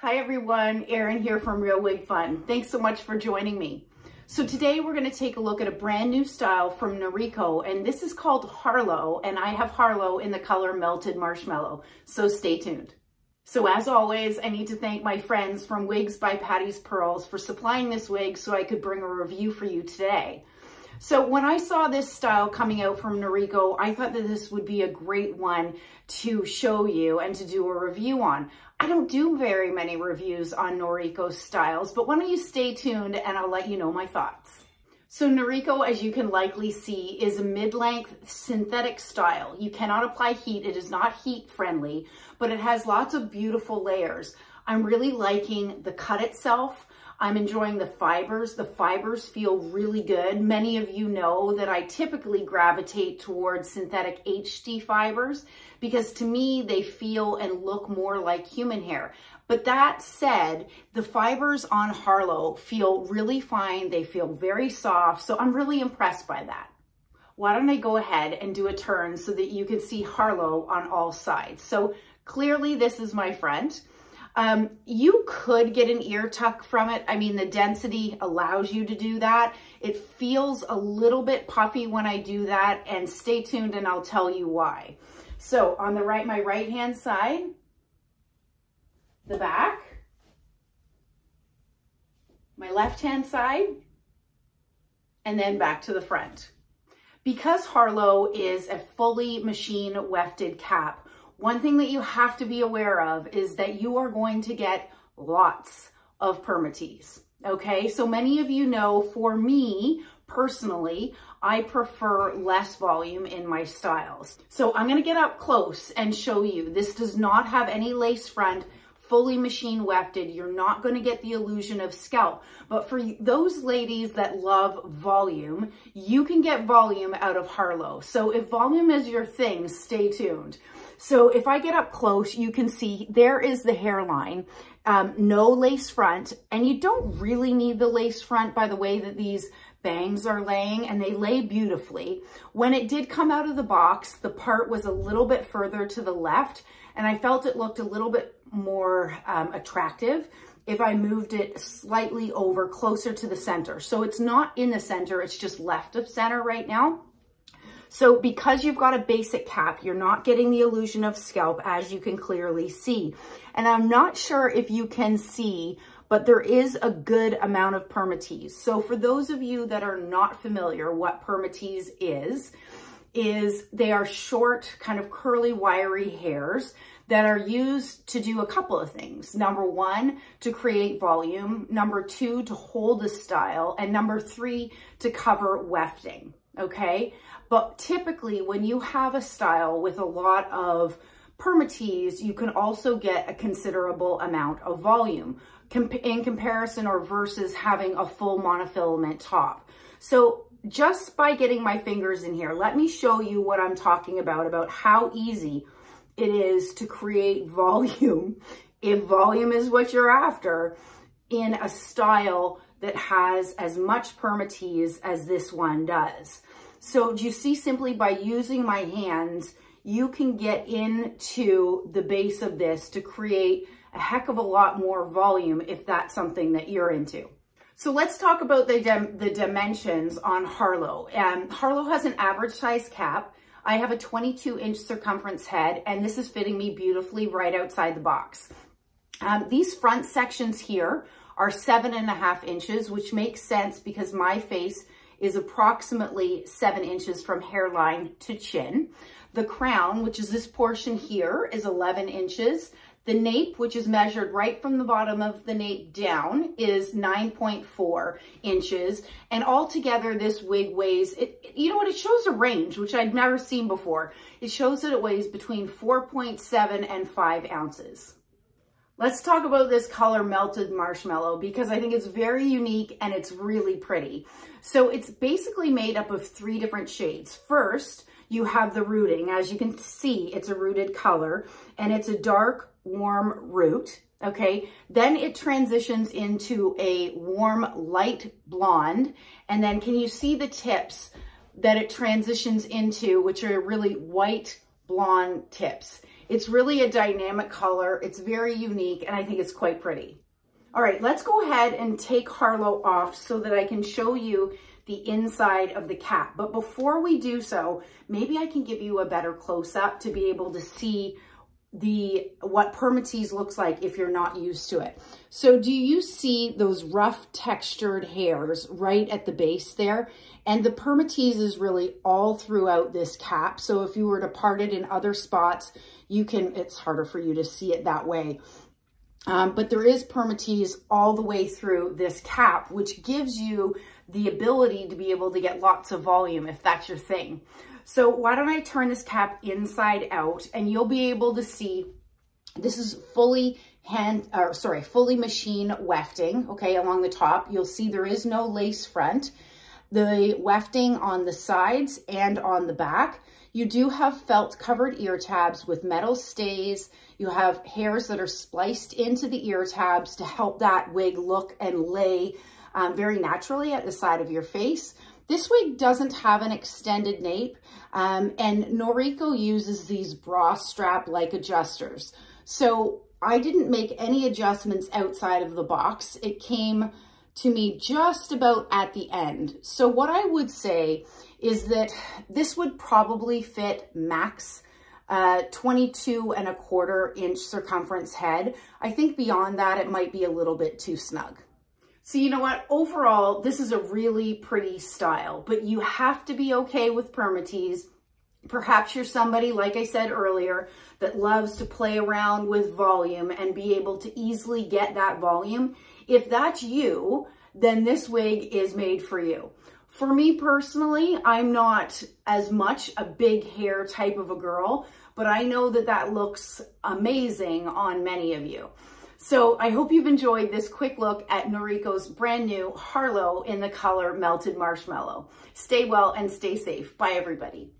Hi everyone, Erynn here from Real Wig Fun. Thanks so much for joining me. So today we're going to take a look at a brand new style from Noriko, and this is called Harlow, and I have Harlow in the color Melted Marshmallow, so stay tuned. So as always, I need to thank my friends from Wigs by Patti's Pearls for supplying this wig so I could bring a review for you today. So when I saw this style coming out from Noriko, I thought that this would be a great one to show you and to do a review on. I don't do very many reviews on Noriko styles, but why don't you stay tuned and I'll let you know my thoughts. So Noriko, as you can likely see, is a mid-length synthetic style. You cannot apply heat. It is not heat friendly, but it has lots of beautiful layers. I'm really liking the cut itself. I'm enjoying the fibers. The fibers feel really good. Many of you know that I typically gravitate towards synthetic HD fibers because to me, they feel and look more like human hair. But that said, the fibers on Harlow feel really fine. They feel very soft. So I'm really impressed by that. Why don't I go ahead and do a turn so that you can see Harlow on all sides. So clearly this is my front. You could get an ear tuck from it. I mean, the density allows you to do that. It feels a little bit puffy when I do that, and stay tuned and I'll tell you why. So on the right, my right hand side, the back, my left hand side, and then back to the front. Because Harlow is a fully machine wefted cap, one thing that you have to be aware of is that you are going to get lots of permatease, okay? So many of you know, for me personally, I prefer less volume in my styles. So I'm gonna get up close and show you. This does not have any lace front, fully machine wefted. You're not gonna get the illusion of scalp. But for those ladies that love volume, you can get volume out of Harlow. So if volume is your thing, stay tuned. So if I get up close, you can see there is the hairline, no lace front, and you don't really need the lace front by the way that these bangs are laying, and they lay beautifully. When it did come out of the box, the part was a little bit further to the left, and I felt it looked a little bit more attractive if I moved it slightly over closer to the center. So it's not in the center, it's just left of center right now. So because you've got a basic cap, you're not getting the illusion of scalp, as you can clearly see. And I'm not sure if you can see, but there is a good amount of permatease. So for those of you that are not familiar, what permatease is they are short, kind of curly, wiry hairs that are used to do a couple of things. Number one, to create volume. Number two, to hold the style. And number three, to cover wefting. Okay, but typically when you have a style with a lot of permatease, you can also get a considerable amount of volume in comparison or versus having a full monofilament top. So just by getting my fingers in here, let me show you what I'm talking about how easy it is to create volume, if volume is what you're after, in a style that has as much permatease as this one does. So do you see, simply by using my hands, you can get into the base of this to create a heck of a lot more volume if that's something that you're into. So let's talk about the dimensions on Harlow. Harlow has an average size cap. I have a 22-inch circumference head, and this is fitting me beautifully right outside the box. These front sections here are 7.5 inches, which makes sense because my face is approximately 7 inches from hairline to chin. The crown, which is this portion here, is 11 inches. The nape, which is measured right from the bottom of the nape down, is 9.4 inches. And altogether, this wig weighs, you know what, it shows a range, which I've never seen before. It shows that it weighs between 4.7 and 5 ounces. Let's talk about this color Melted Marshmallow because I think it's very unique and it's really pretty. So it's basically made up of 3 different shades. First, you have the rooting. As you can see, it's a rooted color and it's a dark, warm root, okay? Then it transitions into a warm, light blonde. And then can you see the tips that it transitions into, which are really white blonde tips? It's really a dynamic color. It's very unique, and I think it's quite pretty. All right, let's go ahead and take Harlow off so that I can show you the inside of the cap. But before we do so, maybe I can give you a better close-up to be able to see what permatease looks like if you're not used to it. So do you see those rough textured hairs right at the base there? And the permatease is really all throughout this cap. So if you were to part it in other spots, you can, it's harder for you to see it that way. But there is permatease all the way through this cap, which gives you the ability to be able to get lots of volume if that's your thing. So why don't I turn this cap inside out, and you'll be able to see this is fully fully machine wefting, okay, along the top. You'll see there is no lace front. The wefting on the sides and on the back. You do have felt covered ear tabs with metal stays. You have hairs that are spliced into the ear tabs to help that wig look and lay very naturally at the side of your face. This wig doesn't have an extended nape, and Noriko uses these bra strap-like adjusters. So I didn't make any adjustments outside of the box. It came to me just about at the end. So what I would say is that this would probably fit max 22.25-inch circumference head. I think beyond that, it might be a little bit too snug. So you know what, overall, this is a really pretty style, but you have to be okay with permatease. Perhaps you're somebody, like I said earlier, that loves to play around with volume and be able to easily get that volume. If that's you, then this wig is made for you. For me personally, I'm not as much a big hair type of a girl, but I know that that looks amazing on many of you. So I hope you've enjoyed this quick look at Noriko's brand new Harlow in the color Melted Marshmallow. Stay well and stay safe. Bye, everybody.